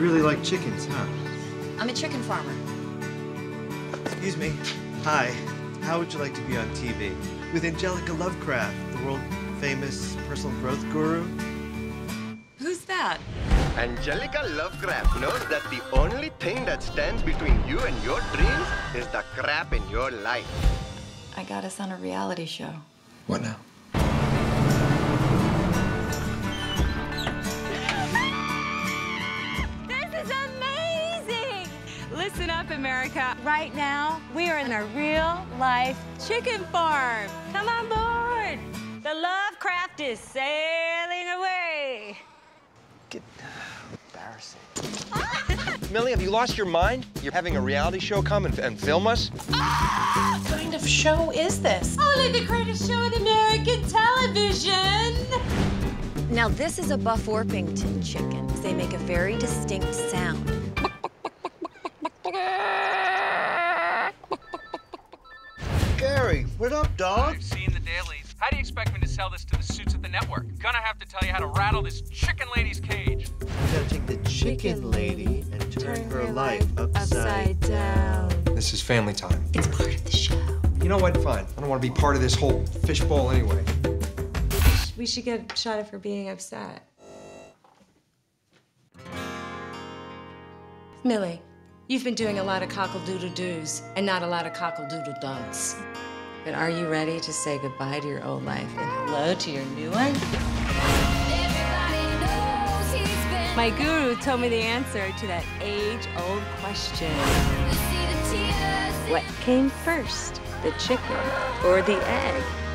You really like chickens, huh? I'm a chicken farmer. Excuse me. Hi. How would you like to be on TV? With Angelica Lovecraft, the world-famous personal growth guru? Who's that? Angelica Lovecraft knows that the only thing that stands between you and your dreams is the crap in your life. I got us on a reality show. What now? This is amazing! Listen up, America. Right now, we are in a real-life chicken farm. Come on board. The Lovecraft is sailing away. Get embarrassing. Millie, have you lost your mind? You're having a reality show come and film us? Ah! What kind of show is this? Only the greatest show in American television! Now, this is a Buff Orpington chicken. They make a very distinct sound. Gary, what up, dog? I've seen the dailies. How do you expect me to sell this to the suits at the network? Gonna have to tell you how to rattle this chicken lady's cage. You gotta take the chicken lady and turn her life upside down. This is family time. It's part of the show. You know what? Fine. I don't want to be part of this whole fishbowl anyway. We should get shot at for being upset. Millie, you've been doing a lot of cockle-doodle-doos and not a lot of cockle-doodle-don'ts. But are you ready to say goodbye to your old life and hello to your new one? My guru told me the answer to that age-old question. What came first, the chicken or the egg?